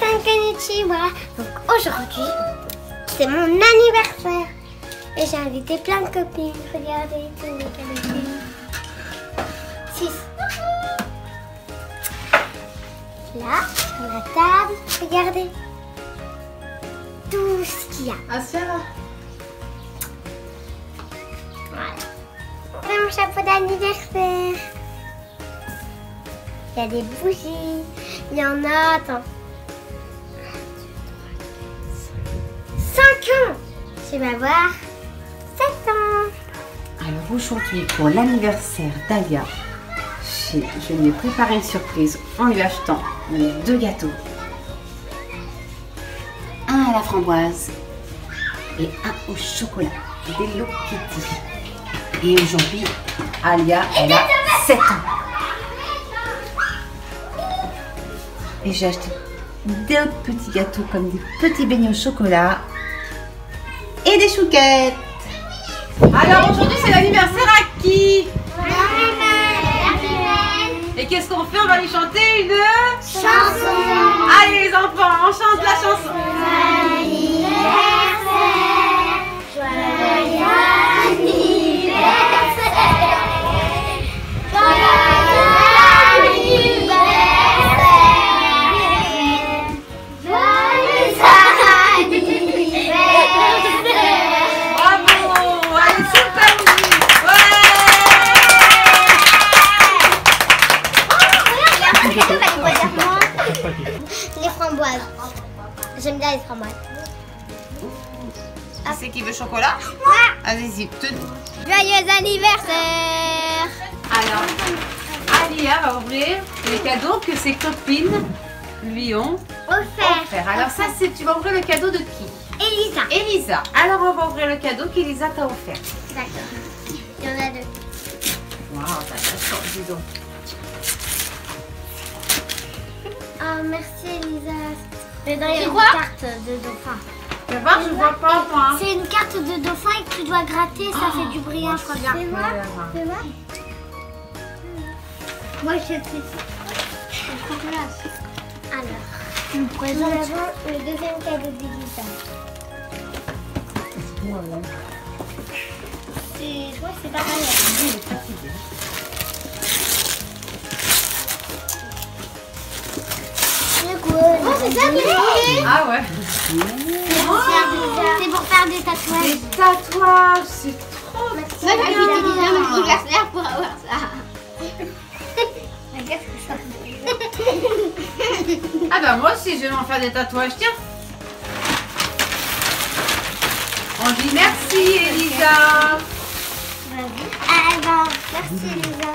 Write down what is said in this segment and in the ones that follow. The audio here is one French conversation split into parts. San Kenichi, voilà. Donc aujourd'hui, c'est mon anniversaire. Et j'ai invité plein de copines. Regardez, plein de copines. 6. Là, sur la table, regardez tout ce qu'il y a. Ah, ça va. Voilà. C'est mon chapeau d'anniversaire. Il y a des bougies. Il y en a, attends. 5 ans. Tu vas voir. 7 ans. Alors aujourd'hui, pour l'anniversaire d'Alia, je lui ai préparé une surprise en lui achetant 2 gâteaux. Un à la framboise et un au chocolat. Des Hello Kitty. Et aujourd'hui, Alia, elle a 7 ans. Et j'ai acheté 2 petits gâteaux comme des petits beignets au chocolat et des chouquettes. Alors aujourd'hui, c'est l'anniversaire à qui? Et qu'est-ce qu'on fait? On va lui chanter une chanson. Allez les enfants, on chante la chanson. Anniversaire, joyeux anniversaire, joyeux anniversaire, joyeux anniversaire. Bravo, allez super musique. Les framboises. J'aime bien les framboises. Ah, c'est qui veut chocolat? Moi. Allez-y, tenez. Joyeux anniversaire. Alors, Alia va ouvrir les cadeaux que ses copines lui ont offert. Alors ça, c'est tu vas ouvrir le cadeau de qui? Elisa. Elisa. Alors on va ouvrir le cadeau qu'Elisa t'a offert. D'accord. Il y en a 2. Waouh, t'as de la chance, dis donc. Oh, merci Elisa. Mais dans les cartes de dauphin. Tu vas voir, je vois pas moi. C'est une carte de dauphin et que tu dois gratter, ça fait du brillant, je crois bien. Fais voir, fais voir. Moi j'ai pris ça. Alors, nous avons le deuxième cadeau de Vigita. Je crois que c'est pas mal. Oh, c'est ça, oui. Ah ouais. C'est pour faire des tatouages. Des tatouages, c'est trop bien. Moi j'ai utilisé mon anniversaire pour avoir ça. Regarde ce que ça. Ah bah moi aussi je vais m'en faire des tatouages, tiens. On dit merci Elisa. Alors, merci Elisa.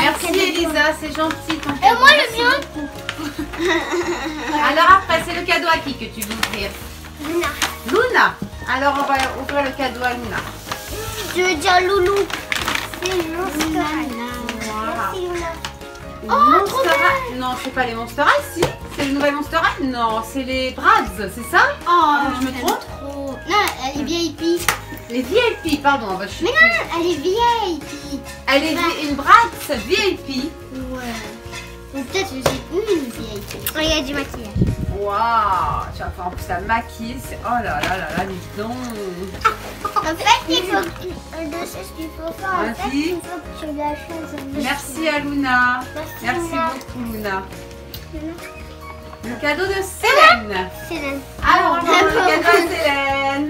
Merci Elisa, c'est gentil ton cadeau. Et moi le mien. Alors après, c'est le cadeau à qui que tu veux ouvrir? Luna. Luna. Alors on va ouvrir le cadeau à Luna. Je veux dire Loulou. C'est Monster High. Merci Luna. Oh, trop bien. Non, c'est pas les Monster High, si. C'est le nouvel Monster High. Non, c'est les Bratz, c'est ça? Oh, je me trompe. Non, elle est VIP. Les VIP, pardon. Bah, mais non, elle est VIP. Elle est une Bratz VIP. Ouais. Peut-être que j'ai une vieille. Oh, il y a du maquillage. Waouh, tu vas faire en plus la maquille. Oh là là là là, dis donc. En fait, il faut que tu la choses. Merci à Luna. Merci beaucoup, Luna. Le cadeau de Céline. Céline. Alors, on va voir le cadeau de Céline.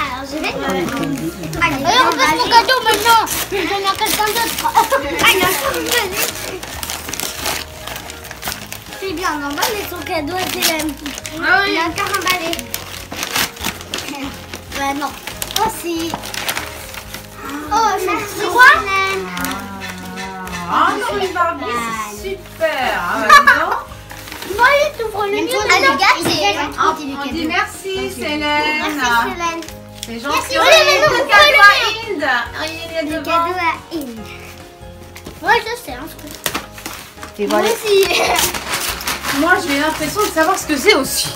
Alors, je vais te donner. Allez, on passe mon cadeau maintenant. Je vais donner à quelqu'un d'autre. C'est bien, on va mettre son cadeau à Céline. Ah oui. Il a encore emballé. Bah non. Oh, si. Oh, merci Céline. Ah non, les Barbie, c'est super. Ah non. Moi, il t'ouvre le mien. On dit merci Céline. Merci Céline. C'est gentil. Oui, mais non, le cadeau à Inde. Le cadeau à Inde. Moi, je sais, hein, je crois. Moi aussi. Moi, j'ai l'impression de savoir ce que c'est aussi.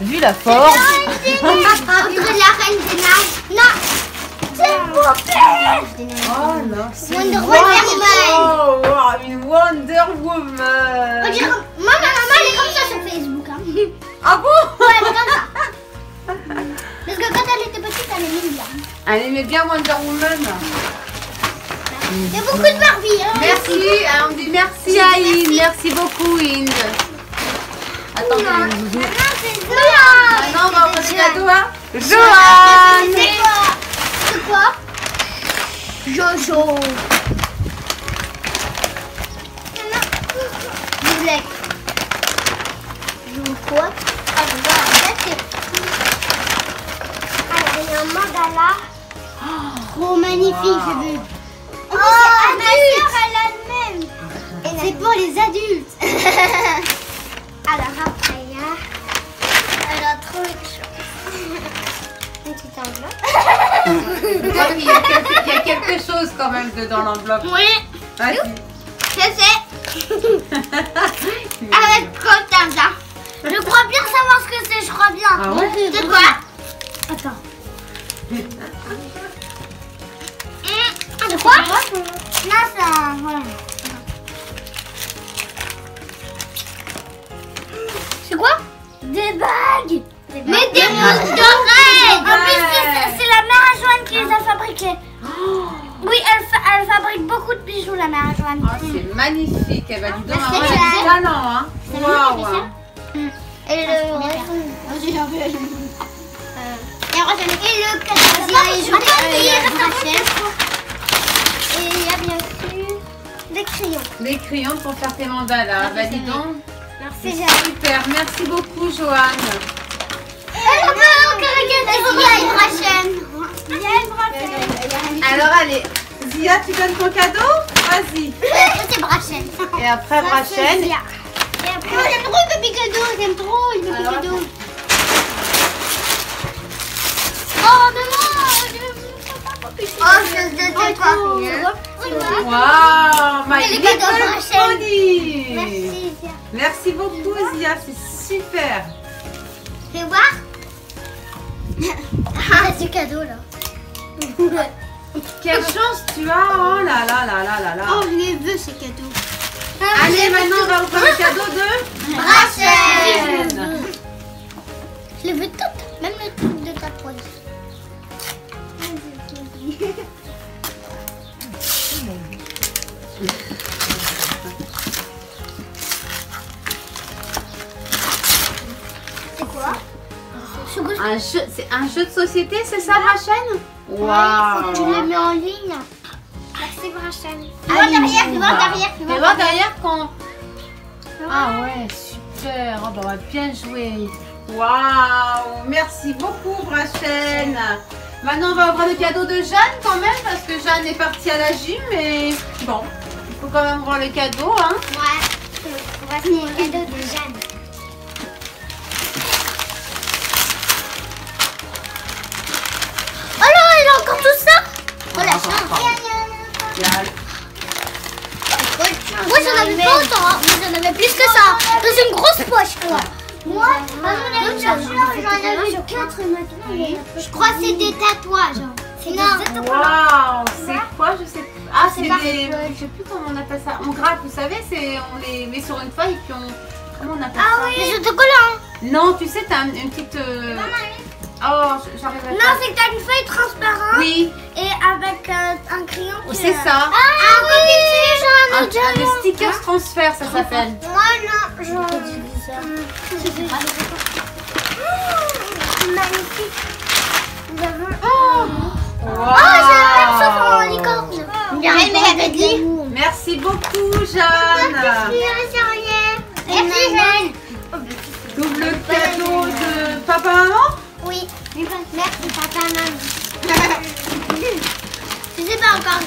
Vu la forme. Entre la reine des nages. Non. Poupée. Oh là, c'est Wonder Woman. Oh, wow, une Wonder Woman. On dirait... Maman, elle est comme ça sur Facebook. Hein. Ah bon? Ouais, elle est comme ça. Parce que quand elle était petite, elle aimait bien. Elle aimait bien Wonder Woman. Il y a beaucoup de Barbie. Hein, merci. On dit merci à Ine. Merci beaucoup, Ine. Attends, non, c'est Johan. Maintenant, on va continuer à toi. Joanne. C'est quoi? Jojo. Du black. Joue quoi? Ah, je vois. Ah, il y a un mandala. Trop magnifique, bébé. Oh, ma soeur, elle a le même. C'est pour les adultes. Alors après, il y a... Elle a trop de choses. Une petite enveloppe. Il y a quelque chose quand même dedans l'enveloppe. Oui. Vas-y. Je sais. Avec content là. Je crois bien savoir ce que c'est, je crois bien. Ah ouais, c'est quoi? Attends. C'est quoi? Non, ça... Voilà. C'est quoi? Des bagues. Mais des boucles d'oreilles. En plus, c'est la mère à Joanne qui les a fabriquées. Oui, elle fabrique beaucoup de bijoux, la mère à Joanne. Oh, c'est magnifique. Elle va lui donner un talent. Hein. Waouh. Et le cadeau. Et il y a bien sûr des crayons. Des crayons pour faire tes mandalas. Vas-y donc. C'est super, merci beaucoup Joanne. Elle a encore regardé Brachène. Il y a une Brachène. Alors allez, Zia, tu donnes ton cadeau? Vas-y. C'est Brachène. Et après Brachène. Et après, j'aime trop le petit cadeau, j'aime trop le petit cadeau. Oh maman, oh, je te quoi. Waouh, ma Brachène. Merci Zia. Merci beaucoup Zia, c'est super. Fais voir. Ah, c'est cadeau là. Quelle chance tu as. Oh là là là là là là. Oh, je les veux ces cadeaux. Allez, maintenant on va ouvrir le cadeau de Brachène. Je les veux toutes, même le truc de ta poche. C'est quoi? C'est un jeu de société, c'est ça Brachène? Waouh! Tu le mets en ligne. Merci Brachène. Tu vois derrière quand... Ah ouais, super. Oh, bah, on va bien jouer. Waouh! Merci beaucoup Brachène. Maintenant, on va ouvrir le cadeau de Jeanne quand même, parce que Jeanne est partie à la gym, mais bon, il faut quand même voir le cadeau, hein. Ouais, on va finir le cadeau de Jeanne. Oh là, il a encore tout ça. Oh la chance. Moi, j'en avais pas autant, hein. Moi, j'en avais plus que ça. C'est une grosse poche, quoi. Moi, j'en avais 4 maintenant. Je crois que c'est des tatouages. Non. Waouh, c'est quoi? Je sais plus. Ah, c'est des... Je sais plus comment on appelle ça. On gratte, vous savez, on les met sur une feuille et puis on... Comment on appelle ça? Ah oui, les autocollants. Non, tu sais, t'as une petite... Oh, j'arrive à... Non, c'est que t'as une feuille transparente. Oui. Et avec un crayon. C'est ça. Ah oui, j'en ai déjà. Les stickers transfert, ça s'appelle. Moi, non, j'en ai... C'est magnifique. Nous avons... Oh, j'ai même sauf en licorne. Bien aimé. Merci beaucoup, Jeanne. Merci, Jeanne. Double cadeau de papa maman. Oui. Merci papa maman. Je sais pas encore.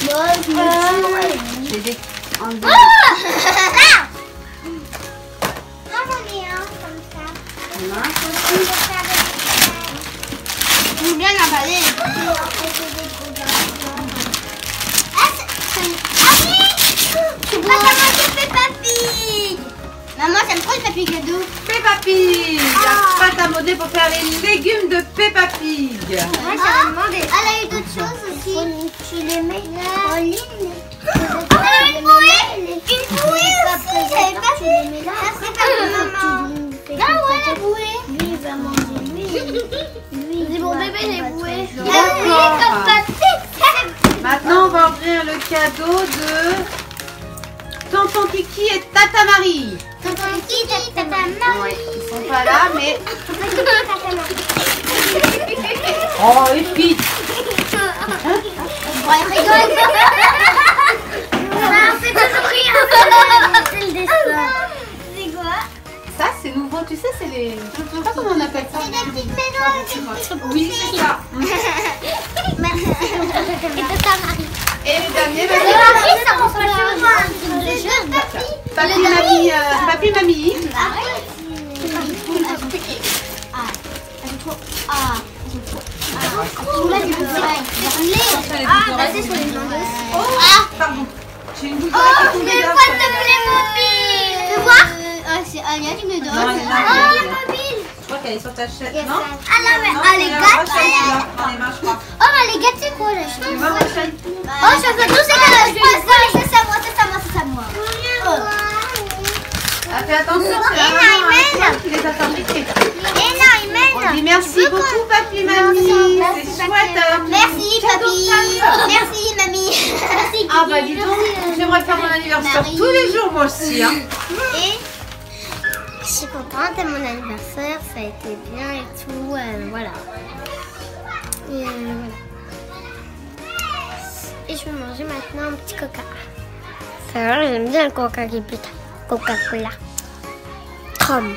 J'ai bien avalé. C'est pas comme Peppa Pig. Maman, j'aime trop le Peppa Pig. Peppa Pig. La pâte à modeler pour faire les légumes de Peppa Pig. Pig. Moi j'avais demandé. Elle a eu d'autres choses aussi. Tu les mets en ligne. Une bouée. Une bouée aussi. J'avais pas vu. Ça c'est pas de maman. Ah ouais, la bouée. Lui il va manger. Lui. C'est mon bébé les bouées. Il a bouée comme Patrick. Maintenant on va ouvrir le cadeau de Tonton Kiki et Tata Marie. Tonton Kiki et Tata Marie. Ouais, ils sont pas là, mais. Oh, une pite. On rigole. On s'est construit un peu. C'est le dessin. C'est quoi? Ça, c'est nouveau, tu sais, c'est les. Je sais pas comment on appelle ça. C'est la petite maison. Oui, c'est ça. Et Tata Marie. Et le dernier, bah, c'est Papi, Mamie. Ah, pardon. J'ai une boule de oh, c'est une boîte de Playmobil. Tu vois? Ah, c'est Alia qui me donne. Ah, la mobile. Je crois qu'elle est sur ta chaise, non? Ah non, mais elle est gâtée. Oh, mais elle est gâtée quoi, la chaise? Oh, je fais tous ces cadeaux, je passe ça, c'est ça, moi, c'est ça, moi, c'est ça, moi. Ah, fais attention, c'est la maman qui les a fabriqués. On dit merci beaucoup, papi, mamie. C'est chouette. Merci, papi. Merci, mamie. Ah, bah dis donc, j'aimerais faire mon anniversaire tous les jours, moi aussi. Hein. Et je suis contente à mon anniversaire, ça a été bien et tout, voilà. Et voilà. Et je vais manger maintenant un petit coca. C'est vrai, j'aime bien le coca qui pète. Coca-Cola. Trom.